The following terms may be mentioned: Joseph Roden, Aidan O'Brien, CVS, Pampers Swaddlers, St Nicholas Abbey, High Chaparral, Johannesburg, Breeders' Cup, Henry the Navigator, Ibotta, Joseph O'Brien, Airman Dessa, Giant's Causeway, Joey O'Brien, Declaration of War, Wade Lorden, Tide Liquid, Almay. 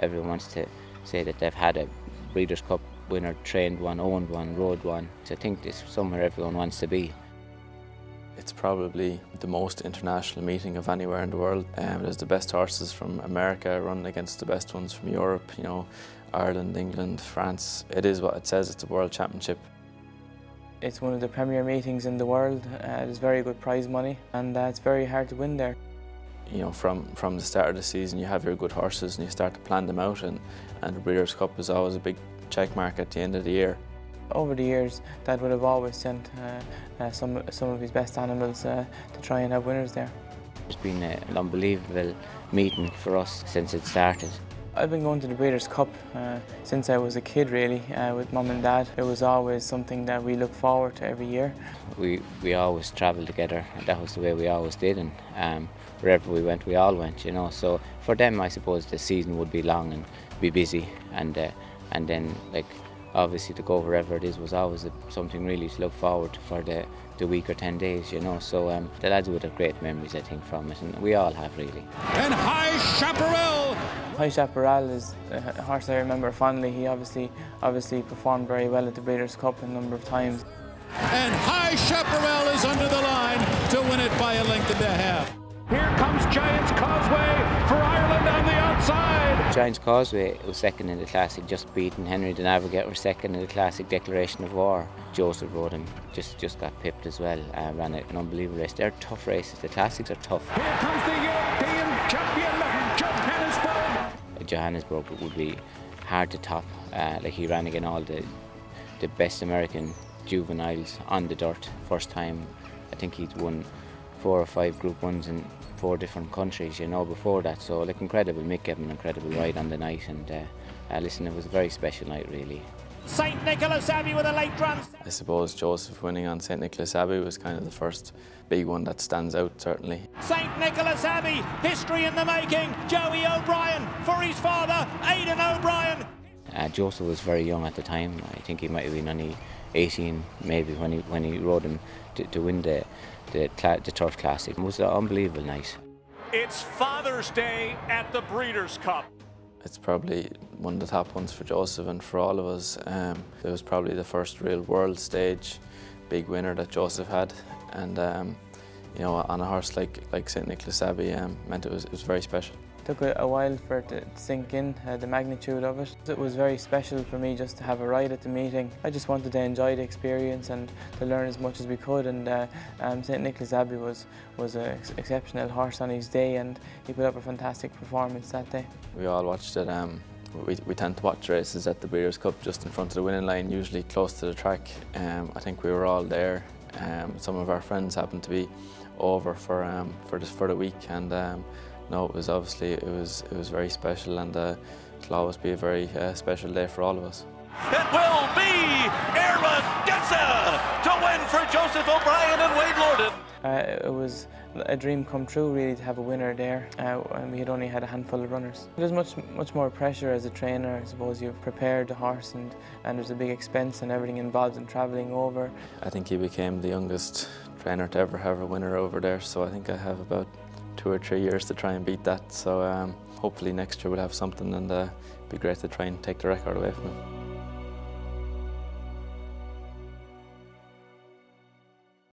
Everyone wants to say that they've had a Breeders' Cup winner, trained one, owned one, rode one. So I think this is somewhere everyone wants to be. It's probably the most international meeting of anywhere in the world. There's the best horses from America running against the best ones from Europe, you know, Ireland, England, France. It is what it says, it's a world championship. It's one of the premier meetings in the world. There's very good prize money and it's very hard to win there. You know, from the start of the season you have your good horses and you start to plan them out, and the Breeders' Cup is always a big check mark at the end of the year. Over the years, Dad would have always sent some of his best animals to try and have winners there. It's been an unbelievable meeting for us since it started. I've been going to the Breeders' Cup since I was a kid, really, with Mum and Dad. It was always something that we look forward to every year. We always travelled together, and that was the way we always did, and wherever we went, we all went, you know. So for them, I suppose the season would be long and be busy, and then, like, obviously to go wherever it is was always something really to look forward to for the week or 10 days, you know. So the lads would have great memories, I think, from it, and we all have, really. And High Chaparral! High Chaparral is a horse I remember fondly. He obviously performed very well at the Breeders' Cup a number of times. And High Chaparral is under the line to win it by a length and a half. Here comes Giant's Causeway for Ireland on the outside. Giant's Causeway was second in the Classic, just beaten. Henry the Navigator was second in the Classic Declaration of War. Joseph Roden just got pipped as well. Ran an unbelievable race. They're tough races. The Classics are tough. Here comes the European champion, Johannesburg. Johannesburg would be hard to top. Like, he ran again all the best American juveniles on the dirt. First time, I think he'd won 4 or 5 Group 1s in 4 different countries, you know, before that. So, like, incredible. Mick gave him an incredible ride on the night, and listen, it was a very special night, really. St Nicholas Abbey with a late run. I suppose Joseph winning on St Nicholas Abbey was kind of the first big one that stands out, certainly. St Nicholas Abbey, history in the making. Joey O'Brien for his father, Aidan O'Brien. Joseph was very young at the time. I think he might have been only 18, maybe, when he rode him to win the Turf Classic. It was an unbelievable night. It's Father's Day at the Breeders' Cup. It's probably one of the top ones for Joseph and for all of us. It was probably the first real world stage big winner that Joseph had, and you know, on a horse like St Nicholas Abbey, meant it was very special. It took a while for it to sink in, the magnitude of it. It was very special for me just to have a ride at the meeting. I just wanted to enjoy the experience and to learn as much as we could, and St Nicholas Abbey was an exceptional horse on his day, and he put up a fantastic performance that day. We all watched it. We tend to watch races at the Breeders' Cup just in front of the winning line, usually close to the track. I think we were all there. Some of our friends happened to be over for the week, and no, it was obviously it was very special, and it'll always be a very special day for all of us. It will be Airman Dessa to win for Joseph O'Brien and Wade Lorden. It was a dream come true, really, to have a winner there, and we had only had a handful of runners. There's much more pressure as a trainer. I suppose you've prepared the horse, and there's a big expense and everything involved in travelling over. I think he became the youngest trainer to ever have a winner over there, so I think I have about 2 or 3 years to try and beat that, so hopefully next year we'll have something, and it'd be great to try and take the record away from him.